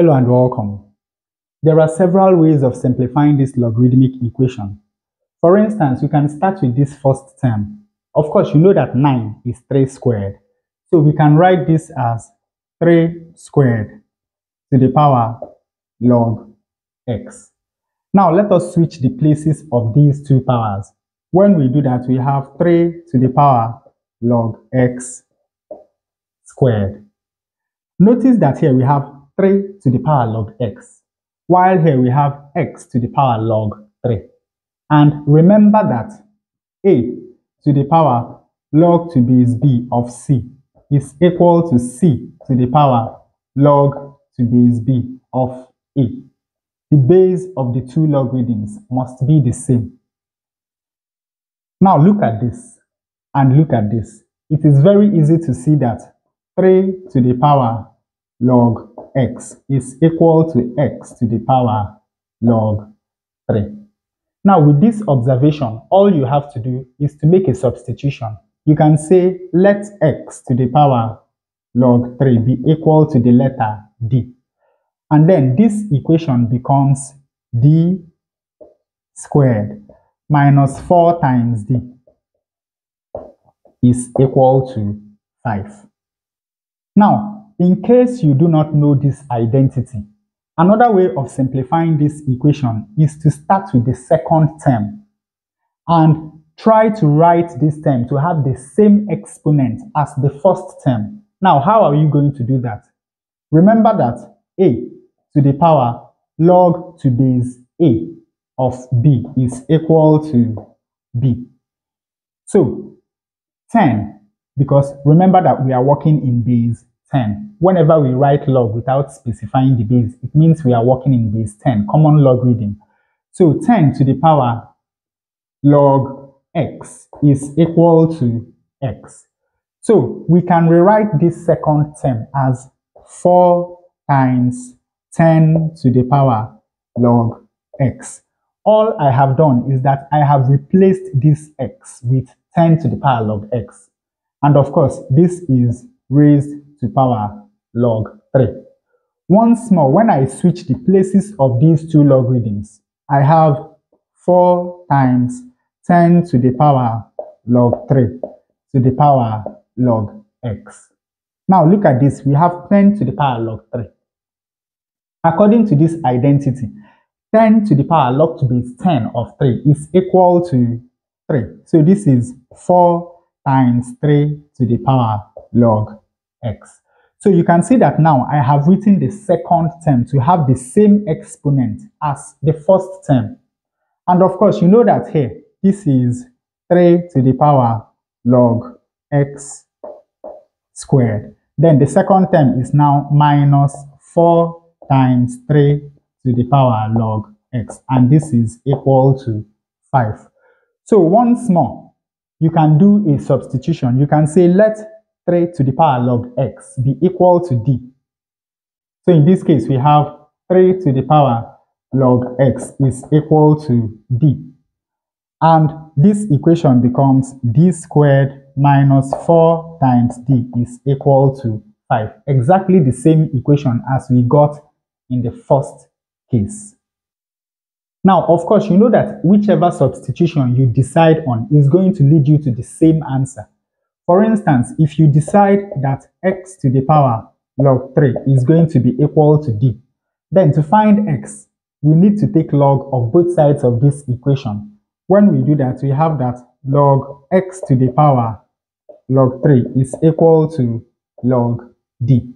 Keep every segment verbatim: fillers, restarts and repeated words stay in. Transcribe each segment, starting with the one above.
Hello and welcome. There are several ways of simplifying this logarithmic equation. For instance, we can start with this first term. Of course, you know that nine is three squared. So we can write this as three squared to the power log x. Now let us switch the places of these two powers. When we do that, we have three to the power log x squared. Notice that here we have three to the power log x, while here we have x to the power log three. And remember that a to the power log to base b of c is equal to c to the power log to base b of a. The base of the two logarithms must be the same. Now look at this and look at this. It is very easy to see that three to the power log x is equal to x to the power log three. Now with this observation, all you have to do is to make a substitution. You can say let x to the power log three be equal to the letter d. And then this equation becomes d squared minus four times d is equal to five. Now, in case you do not know this identity, another way of simplifying this equation is to start with the second term and try to write this term to have the same exponent as the first term. Now, how are you going to do that? Remember that a to the power log to base a of b is equal to b. So, ten, because remember that we are working in base ten. Whenever we write log without specifying the base, it means we are working in base ten, common logarithm. So ten to the power log x is equal to x. So we can rewrite this second term as four times ten to the power log x. All I have done is that I have replaced this x with ten to the power log x. And of course, this is raised to power log three. Once more, when I switch the places of these two logarithms, I have four times ten to the power log three to the power log x. Now look at this, we have ten to the power log three. According to this identity, ten to the power log to base ten of three is equal to three. So this is four times three to the power log x. So you can see that now I have written the second term to have the same exponent as the first term. And of course, you know that here, this is three to the power log x squared. Then the second term is now minus four times three to the power log x. And this is equal to five. So once more, you can do a substitution. You can say let three to the power log x be equal to d. So in this case, we have three to the power log x is equal to d. And this equation becomes d squared minus four times d is equal to five. Exactly the same equation as we got in the first case. Now, of course, you know that whichever substitution you decide on is going to lead you to the same answer. For instance, if you decide that x to the power log three is going to be equal to d, then to find x, we need to take log of both sides of this equation. When we do that, we have that log x to the power log three is equal to log d.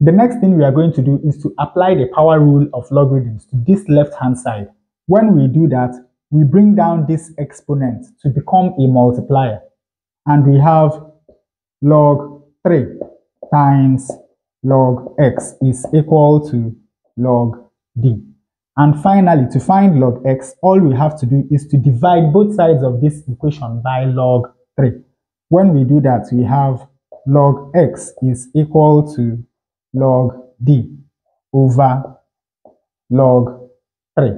The next thing we are going to do is to apply the power rule of logarithms to this left-hand side. When we do that, we bring down this exponent to become a multiplier. And we have log three times log x is equal to log d. And finally, to find log x, all we have to do is to divide both sides of this equation by log three. When we do that, we have log x is equal to log d over log three.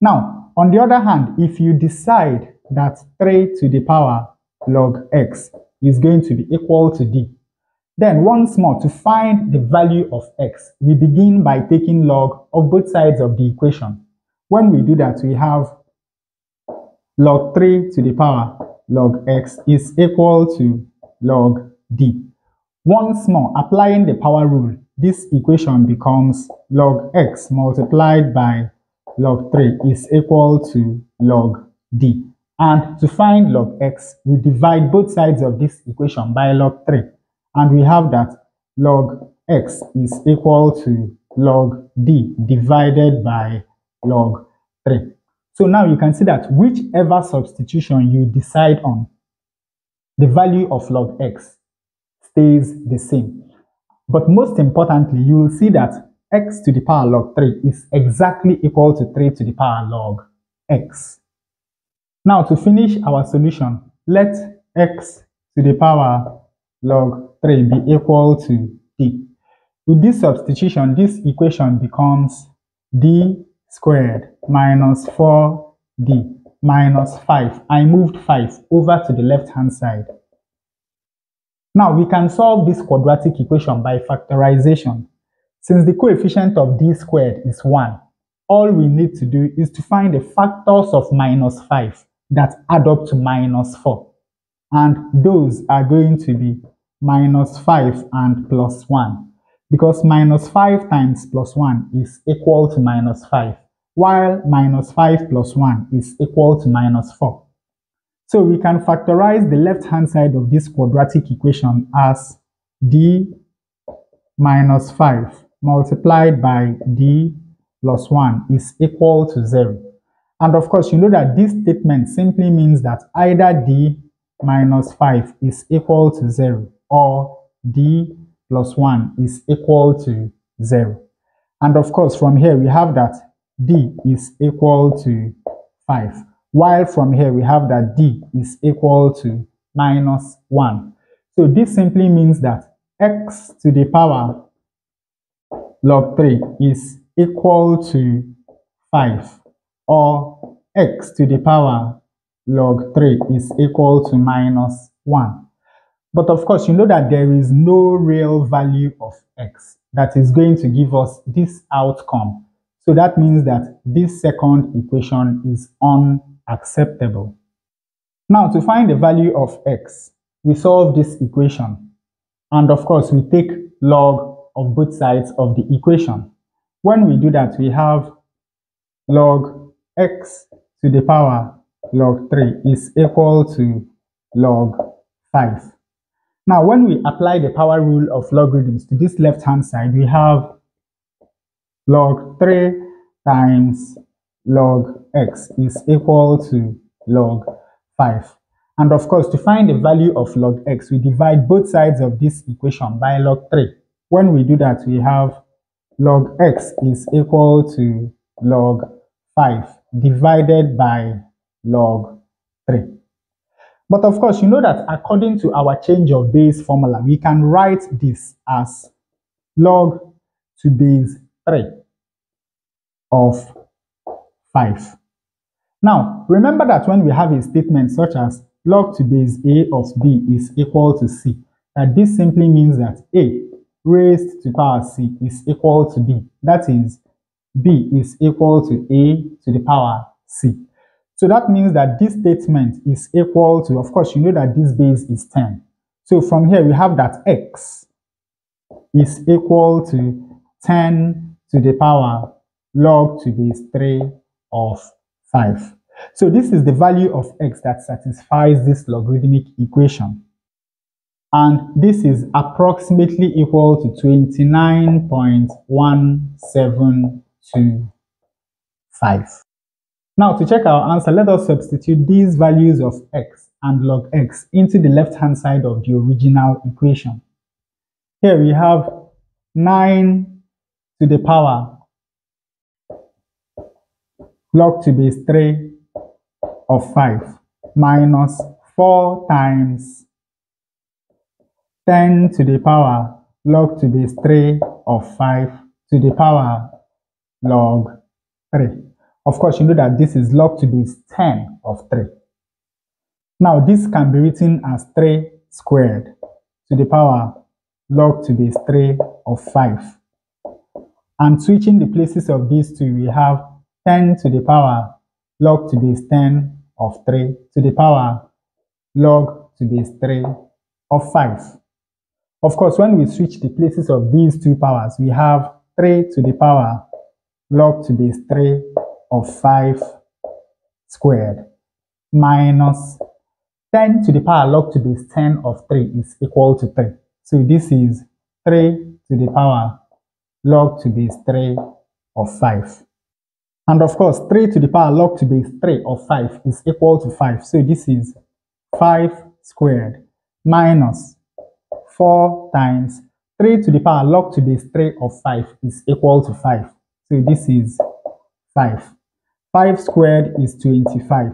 Now, on the other hand, if you decide that three to the power log x is going to be equal to d, Then once more, to find the value of x, we begin by taking log of both sides of the equation. When we do that, we have log three to the power log x is equal to log d. Once more, applying the power rule, this equation becomes log x multiplied by log three is equal to log d. And to find log x, we divide both sides of this equation by log three. And we have that log x is equal to log d divided by log three. So now you can see that whichever substitution you decide on, the value of log x stays the same. But most importantly, you will see that x to the power log three is exactly equal to three to the power log x. Now to finish our solution, let x to the power log three be equal to d. With this substitution, this equation becomes d squared minus four d minus five. I moved five over to the left hand side. Now we can solve this quadratic equation by factorization. Since the coefficient of d squared is one, all we need to do is to find the factors of minus five that add up to minus four. And those are going to be minus five and plus one, because minus five times plus one is equal to minus five, while minus five plus one is equal to minus four. So we can factorize the left hand side of this quadratic equation as d minus five multiplied by d plus one is equal to zero. And of course, you know that this statement simply means that either d minus five is equal to zero or d plus one is equal to zero. And of course, from here we have that d is equal to five, while from here we have that d is equal to minus one. So this simply means that x to the power log three is equal to five, or x to the power log three is equal to minus one. But of course, you know that there is no real value of x that is going to give us this outcome. So that means that this second equation is unacceptable. Now to find the value of x, we solve this equation. And of course, we take log of both sides of the equation. When we do that, we have log x to the power log three is equal to log five. Now, when we apply the power rule of logarithms to this left-hand side, we have log three times log x is equal to log five. And of course, to find the value of log x, we divide both sides of this equation by log three. When we do that, we have log x is equal to log five divided by log three. But of course, you know that according to our change of base formula, we can write this as log to base three of five. Now, remember that when we have a statement such as log to base a of b is equal to c, that this simply means that a raised to power c is equal to b. That is, b is equal to a to the power c. So that means that this statement is equal to, of course, you know that this base is ten. So from here, we have that x is equal to ten to the power log to base three of five. So this is the value of x that satisfies this logarithmic equation. And this is approximately equal to twenty-nine point one seven two five. Now to check our answer, let us substitute these values of x and log x into the left-hand side of the original equation. Here we have nine to the power log to base three of five minus four times ten to the power log to base three of five to the power log three. Of course, you know that this is log to base ten of three. Now, this can be written as three squared to the power log to base three of five. I'm switching the places of these two. We have ten to the power log to base ten of three to the power log to base three of five. Of course, when we switch the places of these two powers, we have three to the power log to base three of five squared minus ten to the power log to base ten of three is equal to three. So this is three to the power log to base three of five. And of course, three to the power log to base three of five is equal to five. So this is five squared minus four times three to the power log to base three of five is equal to five. So this is five. five squared is twenty-five.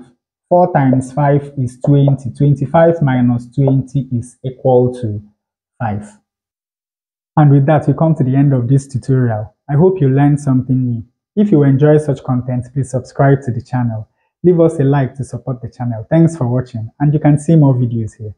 four times five is twenty. twenty-five minus twenty is equal to five. And with that, we come to the end of this tutorial. I hope you learned something new. If you enjoy such content, please subscribe to the channel. Leave us a like to support the channel. Thanks for watching, and you can see more videos here.